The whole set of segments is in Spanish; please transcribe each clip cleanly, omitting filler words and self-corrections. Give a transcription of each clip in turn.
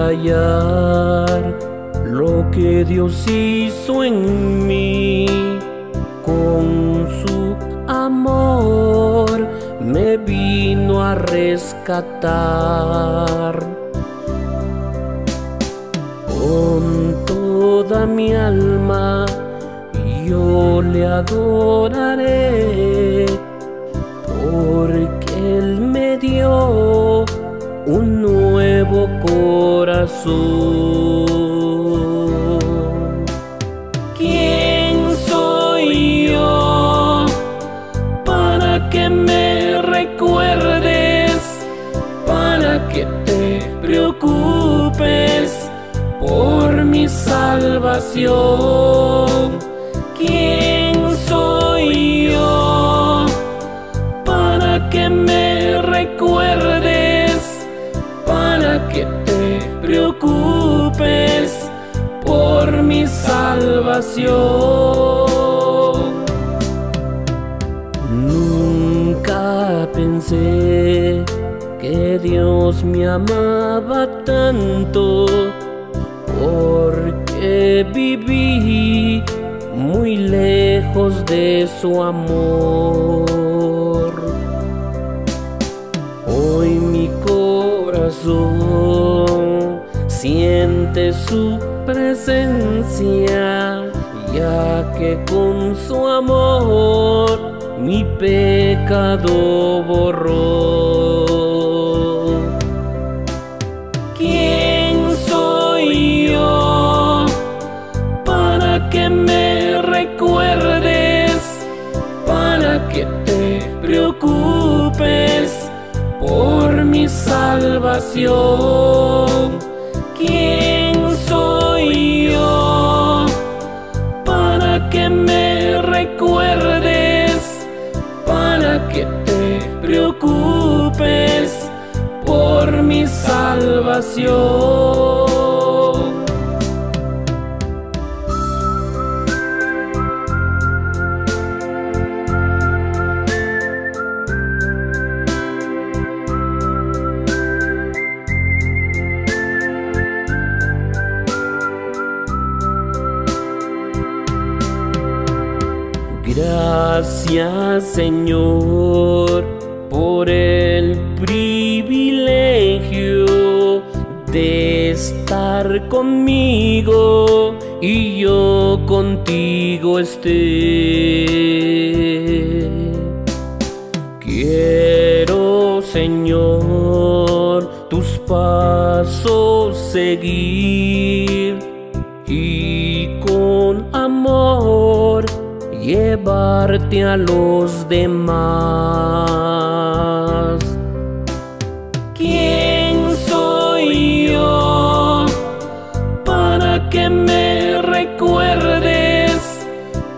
callar lo que Dios hizo en mí. Con su amor me vino a rescatar. Con toda mi alma yo le adoraré, porque Él me dio un nuevo corazón. ¿Quién soy yo para que me recuerdes, para que te preocupes por mi salvación? ¿Quién soy yo para que me recuerdes, para que te preocupes por mi salvación? Nunca pensé que Dios me amaba tanto, porque viví muy lejos de su amor. Hoy mi corazón siente su presencia, ya que con su amor mi pecado borró. ¿Quién soy yo para que me recuerdes, para que te preocupes por mi salvación? ¿Quién soy yo para que me recuerdes, para que te preocupes por mi salvación? Gracias, Señor, por el privilegio de estar conmigo y yo contigo esté. Quiero, Señor, tus pasos seguir y con amor llevarte a los demás. ¿Quién soy yo para que me recuerdes,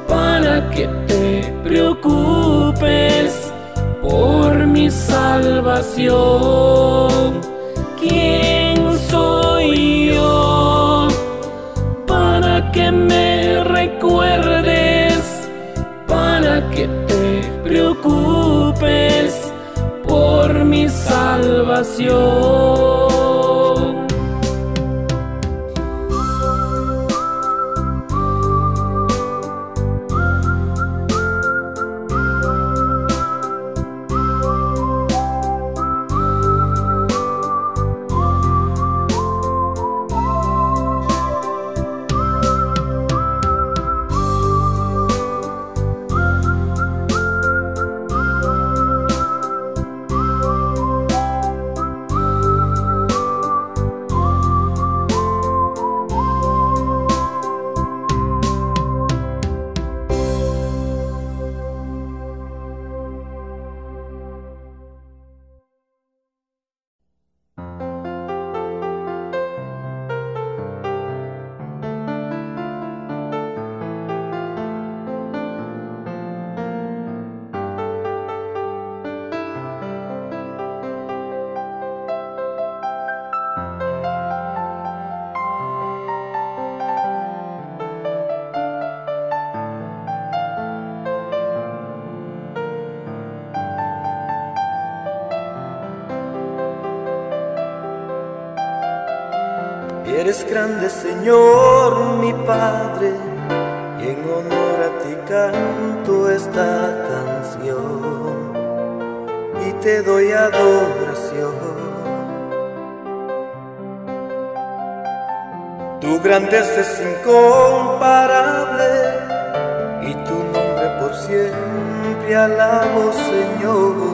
para que te preocupes por mi salvación? ¿Quién soy yo para que me recuerdes, para que te preocupes por mi salvación? Eres grande, Señor, mi Padre, y en honor a ti canto esta canción y te doy adoración. Tu grandeza es incomparable y tu nombre por siempre alabo, Señor.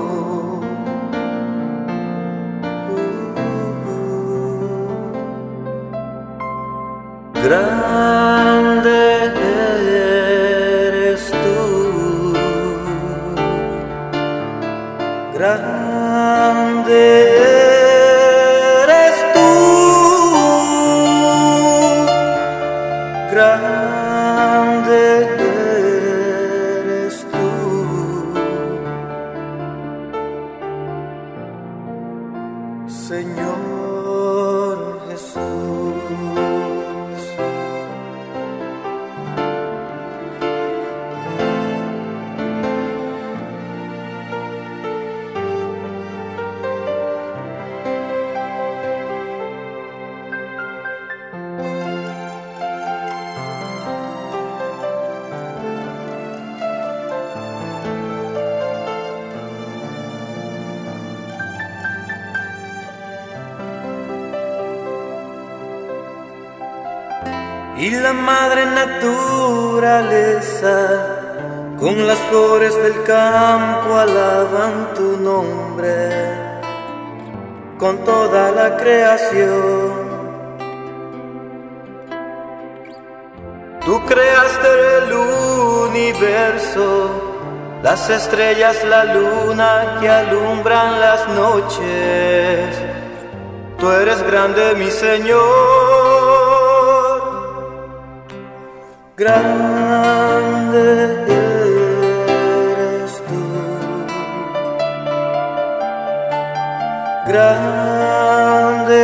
Grande eres tú, grande eres tú, grande eres tú. Señor Jesús, y la madre naturaleza con las flores del campo alaban tu nombre, con toda la creación. Tú creaste el universo, las estrellas, la luna que alumbran las noches. Tú eres grande, mi Señor. Grande eres tú, grande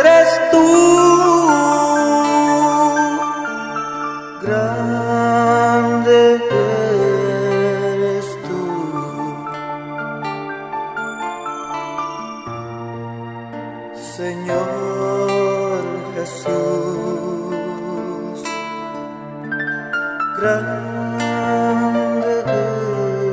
eres tú, grande eres tú. Señor Jesús, grande eres tú.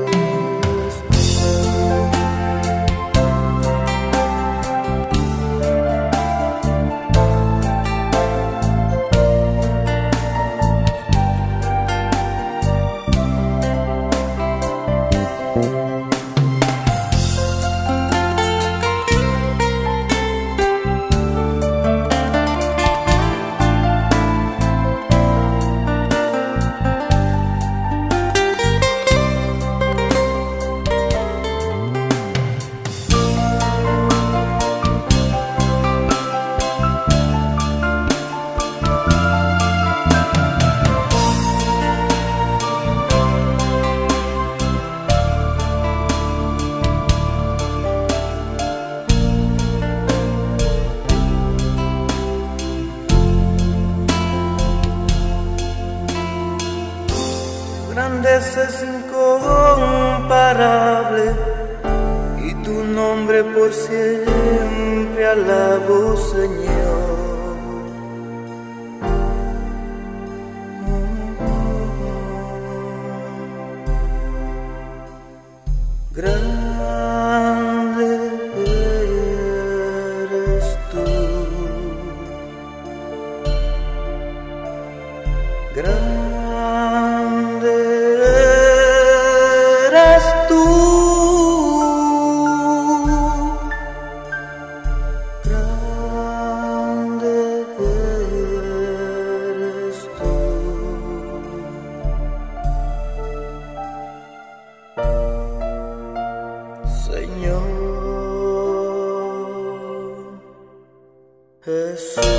Grandeza es incomparable y tu nombre por siempre alabo, Señor. Grande eres tú, grande eres tú, grande eres tú. Señor Jesús.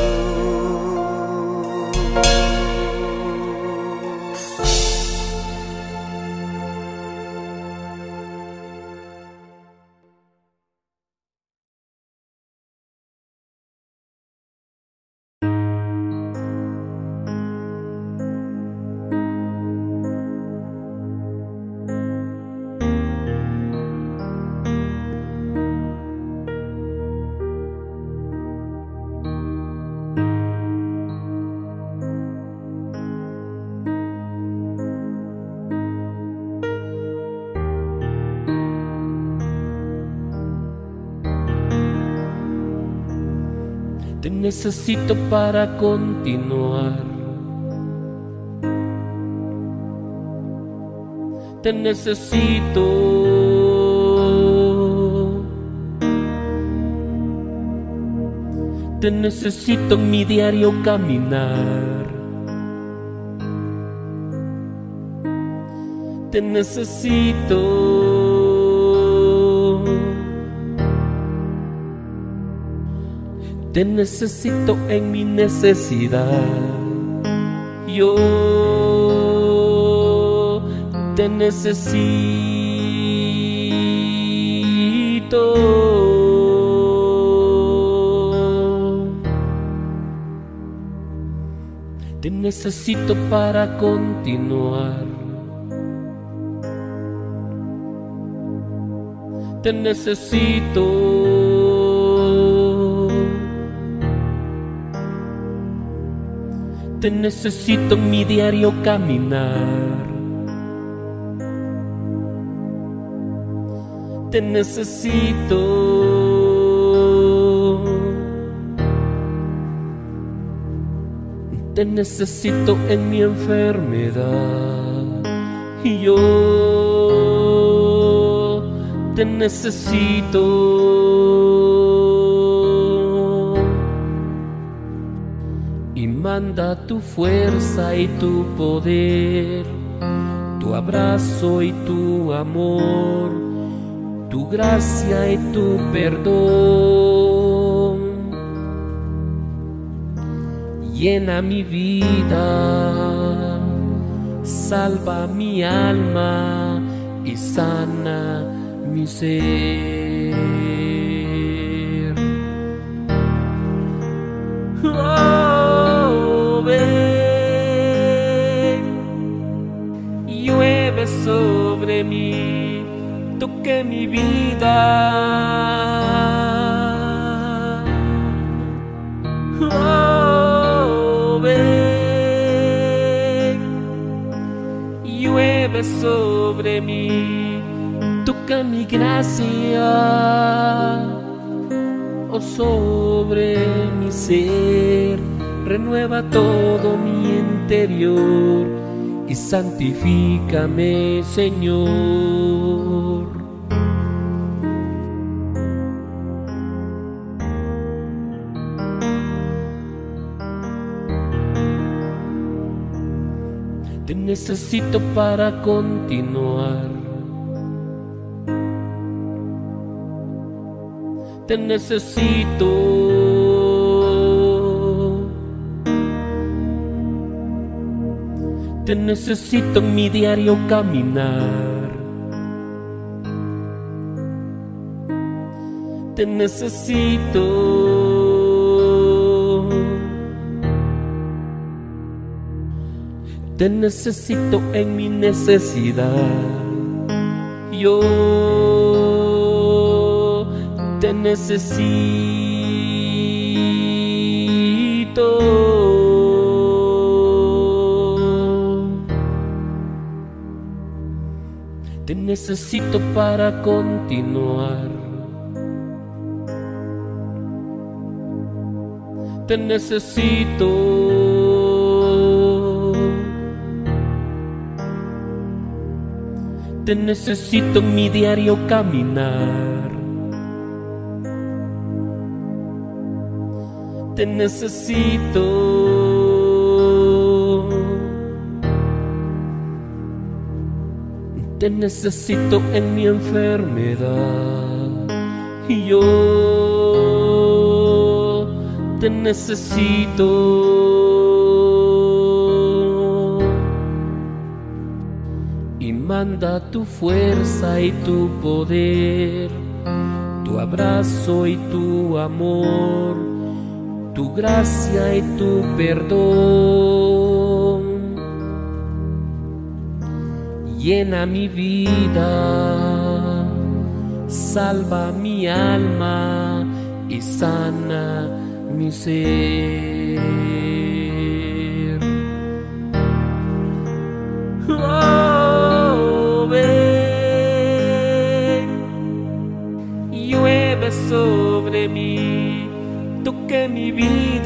necesito para continuar. Te necesito. Te necesito en mi diario caminar. Te necesito. Te necesito en mi necesidad. Yo te necesito. Te necesito para continuar. Te necesito. Te necesito en mi diario caminar. Te necesito. Te necesito en mi enfermedad. Y yo te necesito. Y manda tu fuerza y tu poder, tu abrazo y tu amor, tu gracia y tu perdón. Llena mi vida, salva mi alma y sana mi ser. ¡Oh! Sobre mí, toque mi vida. Oh, ven, llueve sobre mí, toca mi gracia. Oh, sobre mi ser, renueva todo mi interior. Y santifícame, Señor. Te necesito para continuar. Te necesito. Te necesito en mi diario caminar. Te necesito. Te necesito en mi necesidad. Yo te necesito. Te necesito para continuar. Te necesito. Te necesito en mi diario caminar. Te necesito. Te necesito en mi enfermedad. Y yo te necesito. Y manda tu fuerza y tu poder, tu abrazo y tu amor, tu gracia y tu perdón. Llena mi vida, salva mi alma y sana mi ser. Oh, ven, llueve sobre mí, toque mi vida.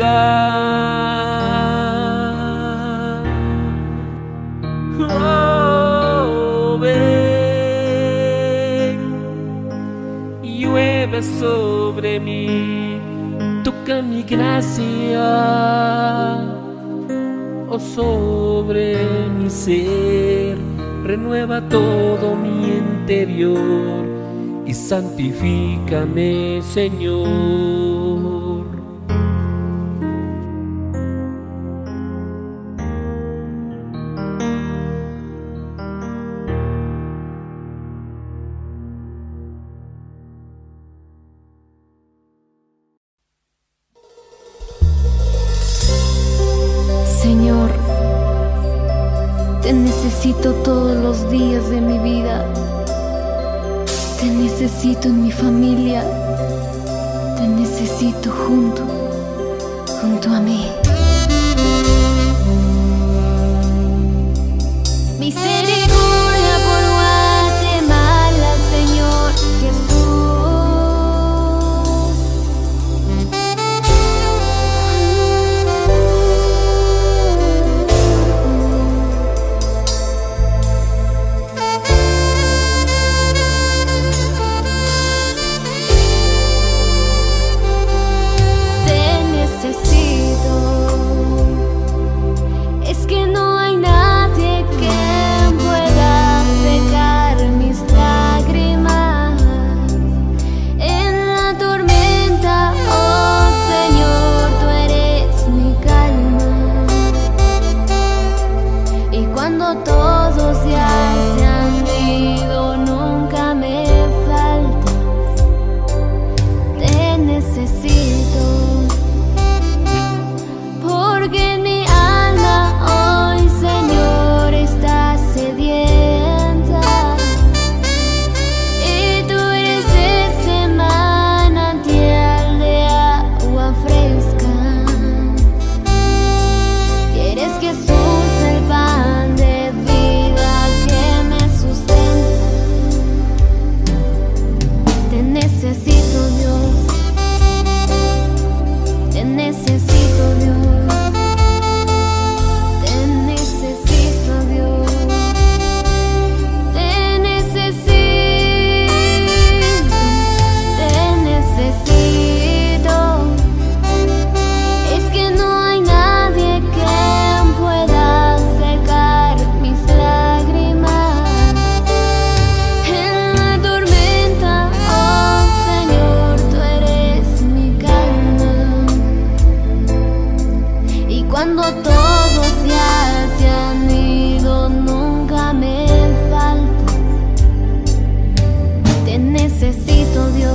caiga sobre mí. Toca mi gracia, oh, sobre mi ser. Renueva todo mi interior y santifícame, Señor. Señor, te necesito todos los días de mi vida. Te necesito en mi familia. Te necesito junto a mí. Misericordia por Guatemala, Señor Necesito, Dios.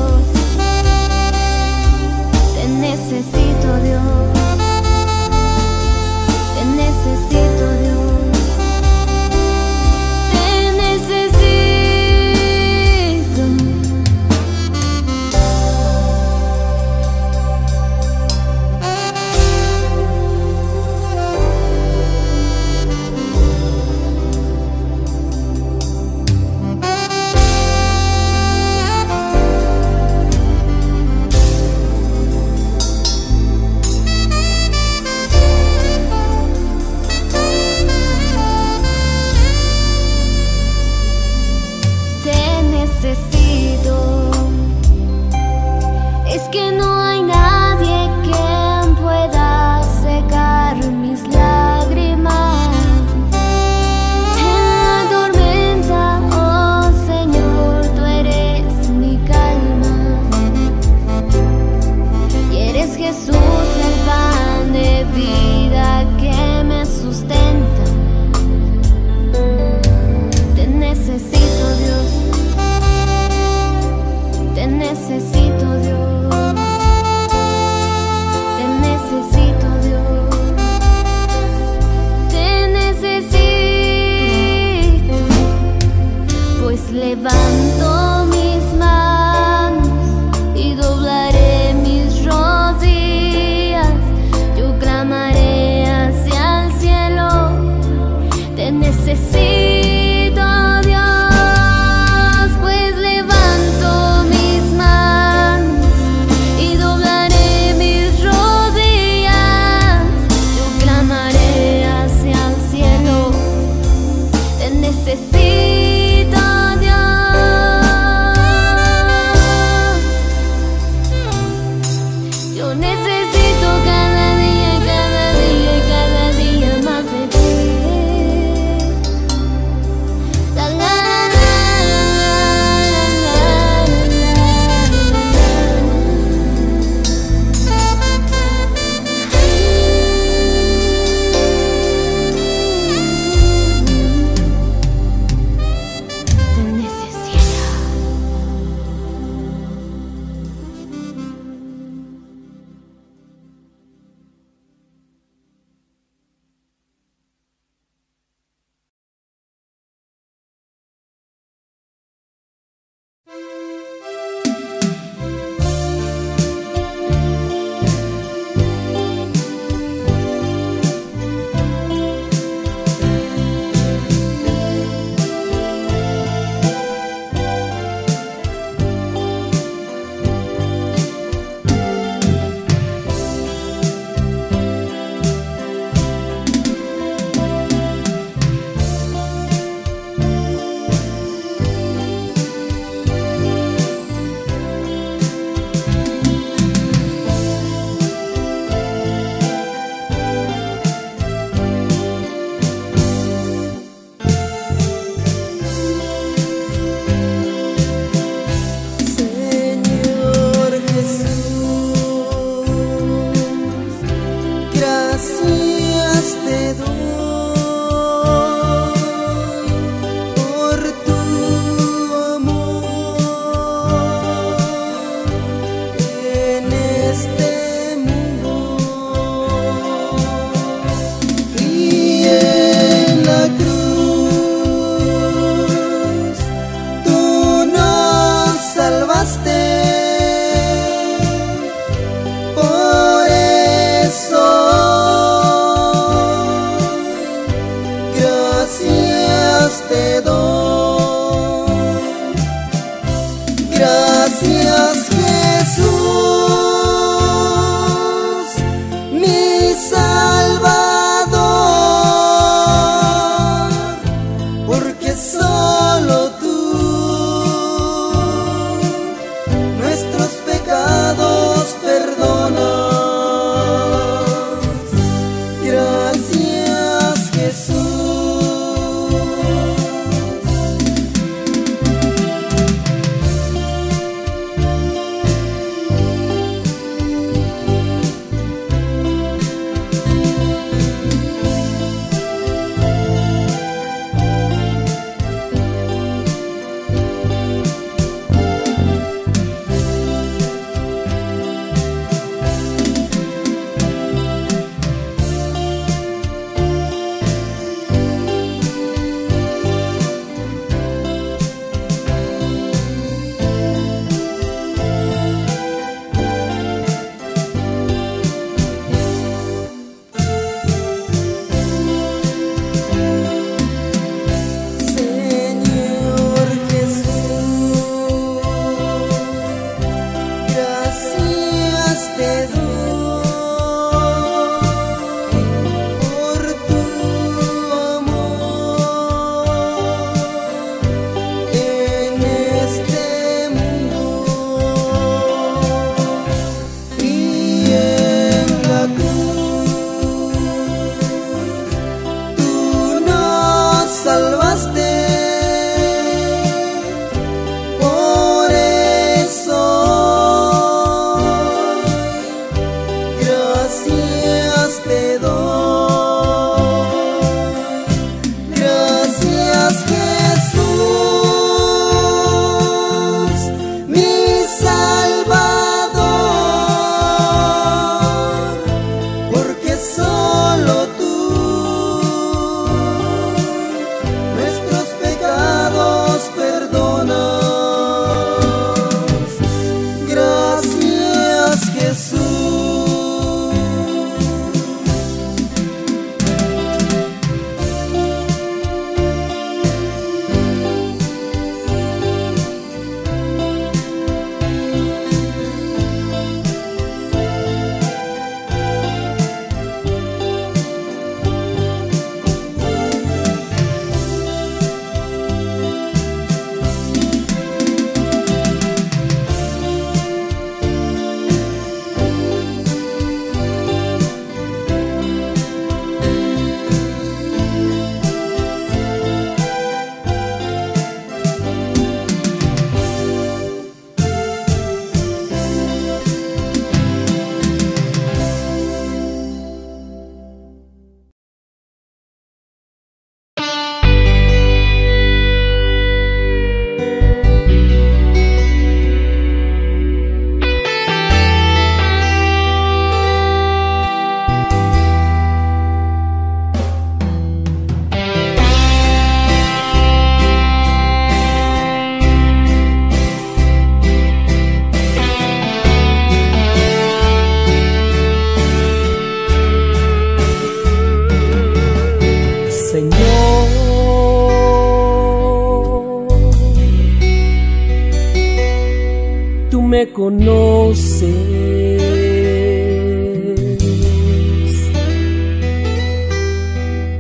me conoces,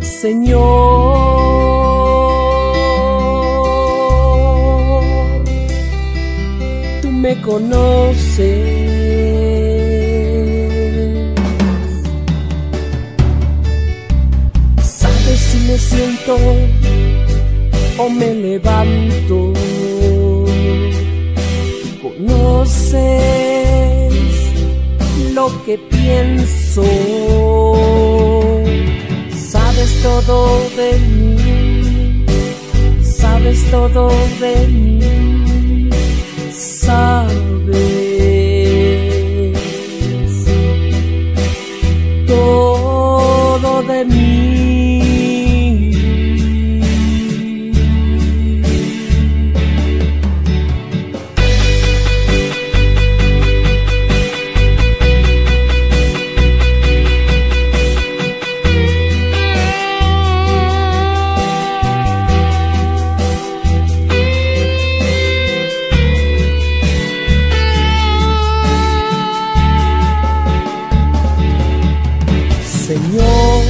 Señor, tú me conoces. Sabes si me siento o me levanto, conoces lo que pienso, sabes todo de mí, sabes todo de mí, sabes todo de mí. Señor,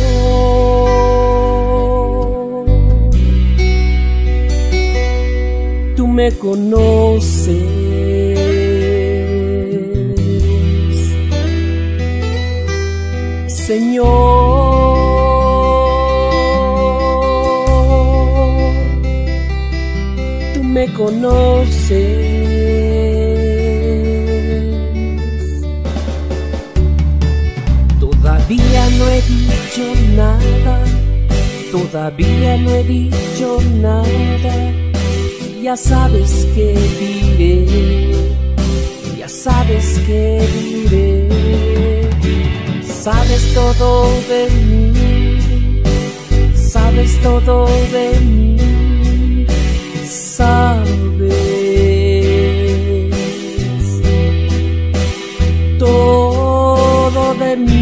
tú me conoces, Señor, tú me conoces. Todavía no he dicho nada, todavía no he dicho nada, ya sabes que diré, ya sabes que diré, sabes todo de mí, sabes todo de mí, sabes todo de mí.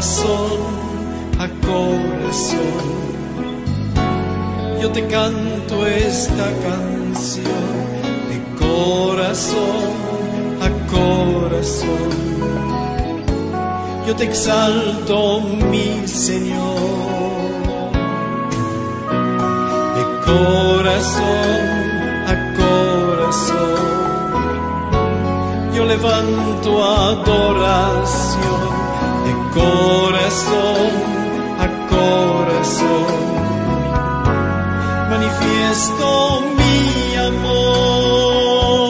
corazón a corazón, yo te canto esta canción de corazón a corazón, yo te exalto, mi Señor, de corazón a corazón, yo levanto adoración. De corazón a corazón, manifiesto mi amor.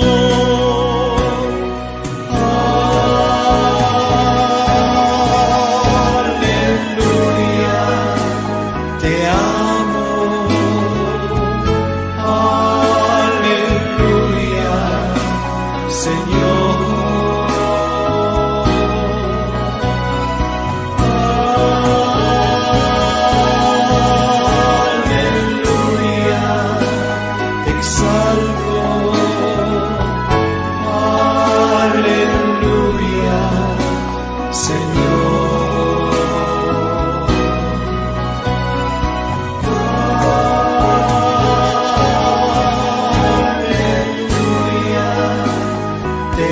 Aleluya, te amo. Aleluya, Señor. Te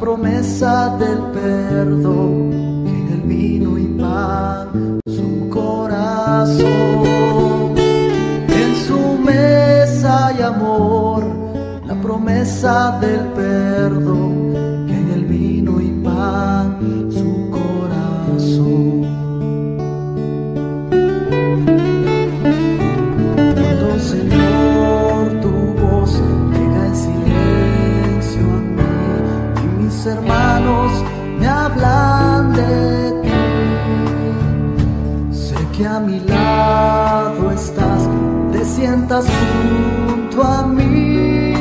promesa del perdón que en el vino y pan su corazón. En su mesa hay amor, la promesa del perdón que en el vino y pan su corazón. Hermanos me hablan de ti, sé que a mi lado estás, te sientas junto a mí,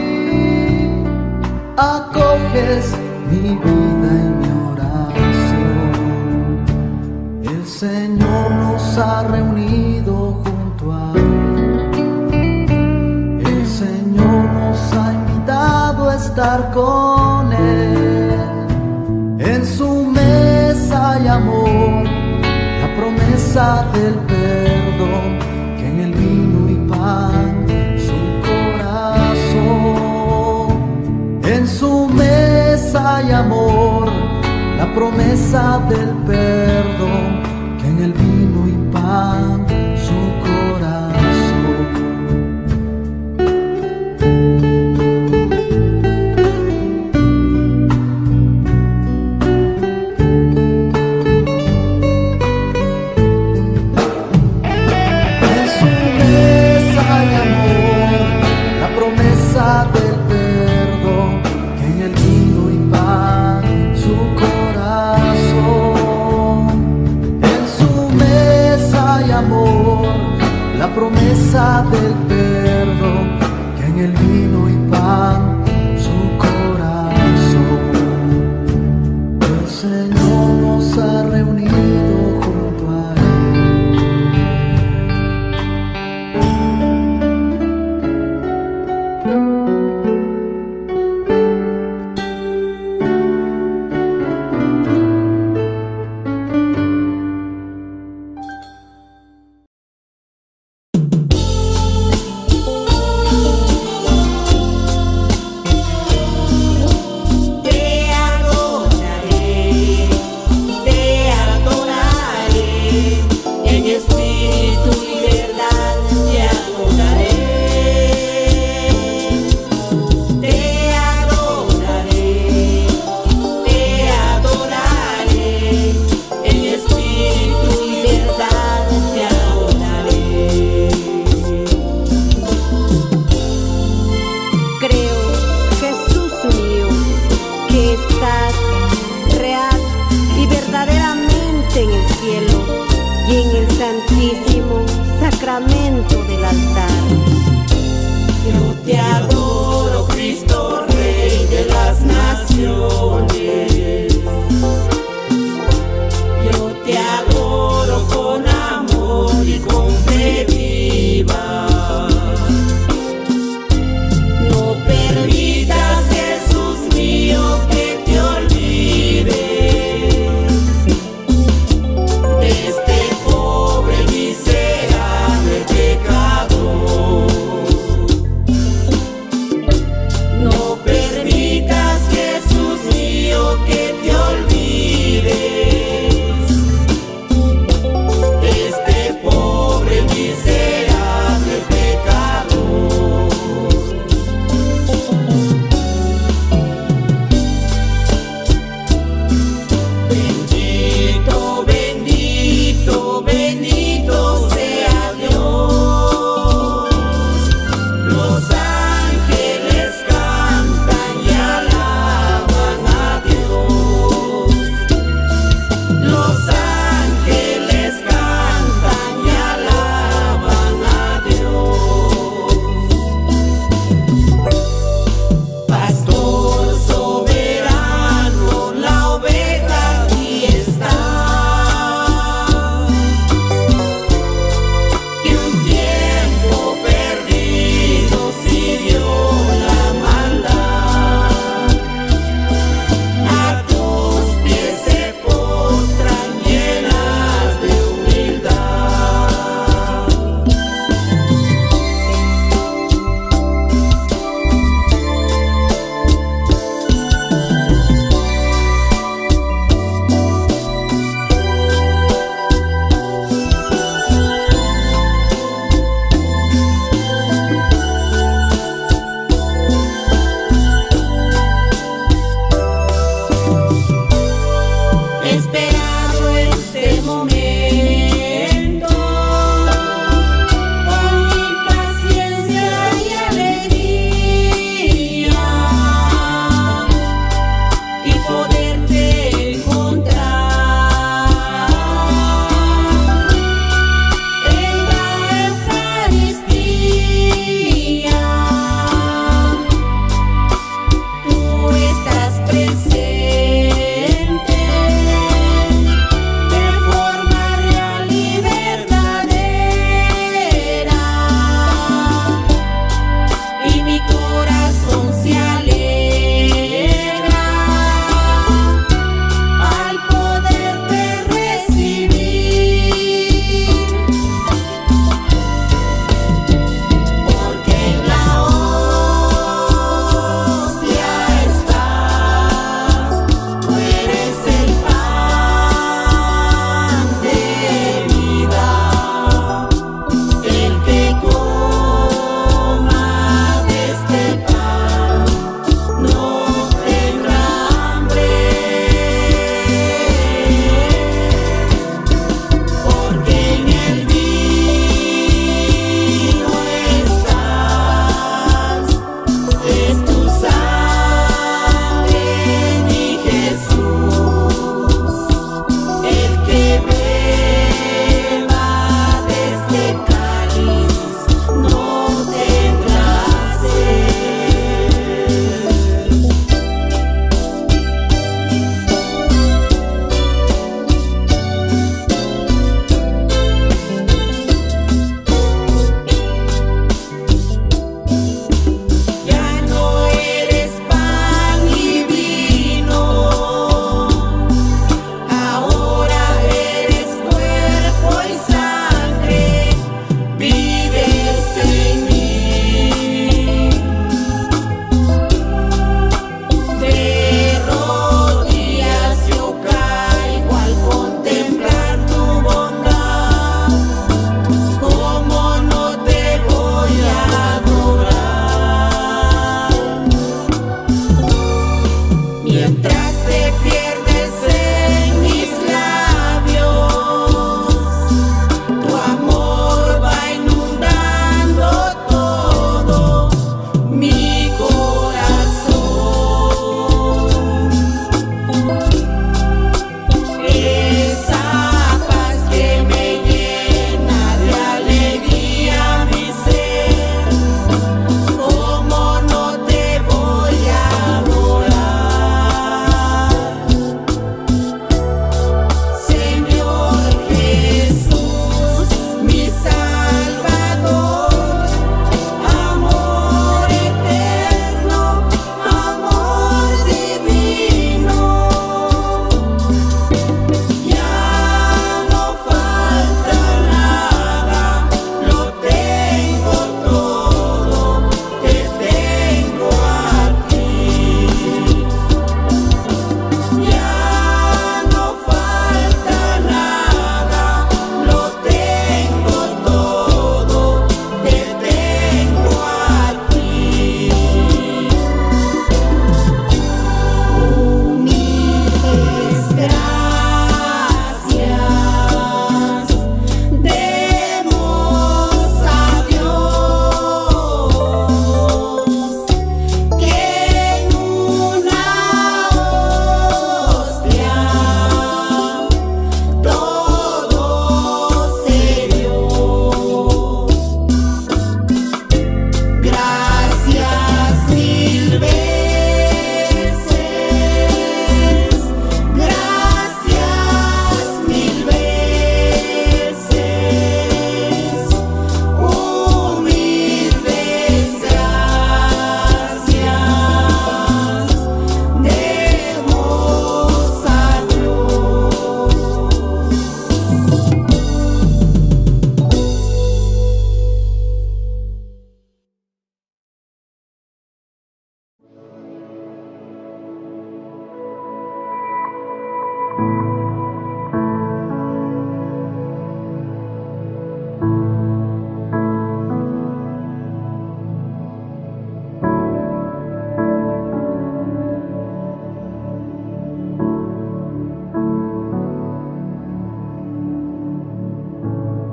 acoges mi vida y mi oración. El Señor nos ha reunido junto a Él, el Señor nos ha invitado a estar con Él. En su mesa hay amor, la promesa del perdón, que en el vino y pan su corazón. En su mesa hay amor, la promesa del perdón, que en el vino y pan su corazón. Amor.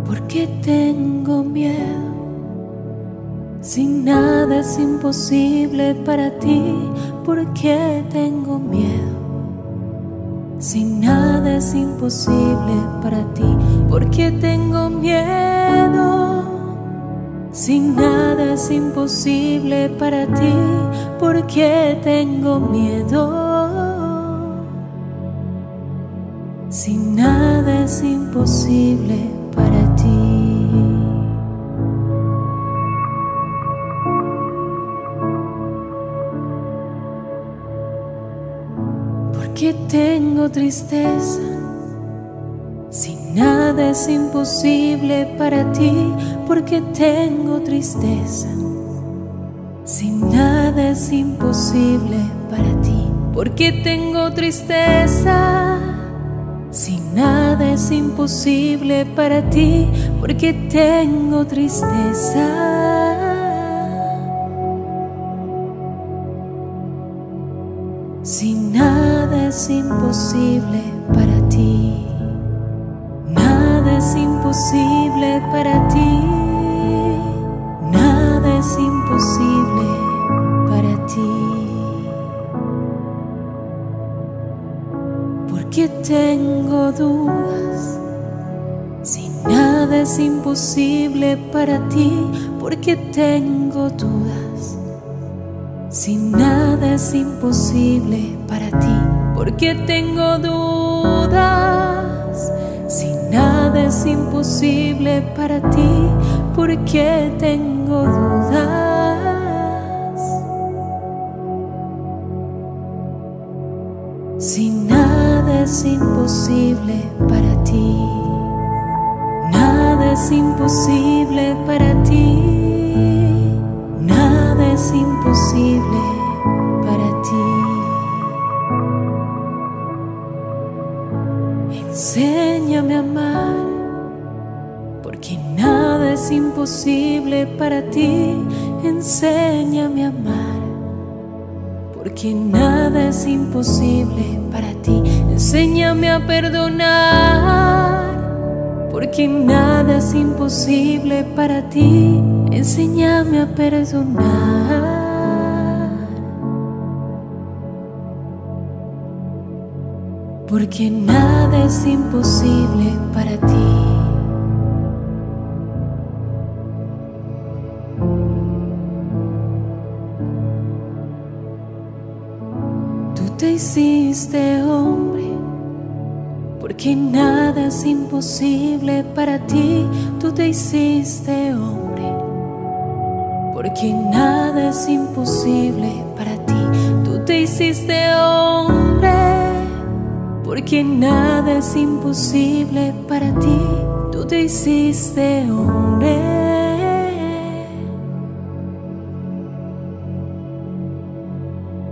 Porque tengo miedo, si nada es imposible para ti. Porque tengo miedo, si nada es imposible para ti. Porque tengo miedo, si nada es imposible para ti. Porque tengo miedo, si nada es imposible para ti. Porque tengo tristeza, si nada es imposible para ti. Porque tengo tristeza, si nada es imposible para ti. Porque tengo tristeza, si nada es imposible para ti. Porque tengo tristeza, si nada es imposible para ti. Nada es imposible para ti. Nada es imposible para ti. Porque tengo dudas, si nada es imposible para ti. Porque tengo dudas, si nada es imposible para ti. Porque tengo dudas, si nada es imposible para ti. Porque tengo dudas, si nada es imposible para ti. Nada es imposible para ti. Nada es imposible para ti. Enséñame a amar, porque nada es imposible para ti. Enséñame a amar, porque nada es imposible para ti. Enséñame a perdonar, porque nada es imposible para ti. Enséñame a perdonar, porque nada es imposible para ti. Tú te hiciste hombre, porque nada es imposible para ti. Tú te hiciste hombre, porque nada es imposible para ti. Tú te hiciste hombre, porque nada es imposible para ti. Tú te hiciste hombre,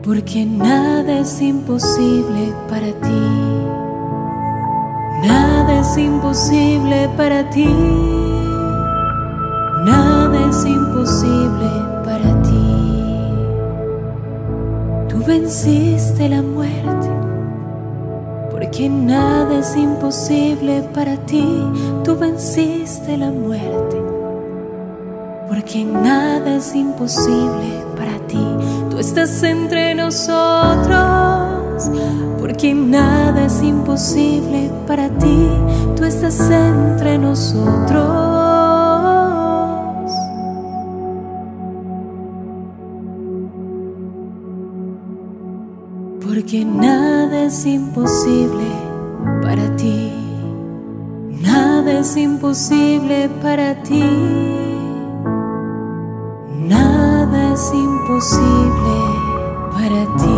porque nada es imposible para ti. Nada es imposible para ti. Nada es imposible para ti. Tú venciste la muerte, porque nada es imposible para ti. Tú venciste la muerte, porque nada es imposible para ti. Tú estás entre nosotros, porque nada es imposible para ti. Tú estás entre nosotros, porque nada es imposible para ti. Nada es imposible para ti. Nada es imposible para ti.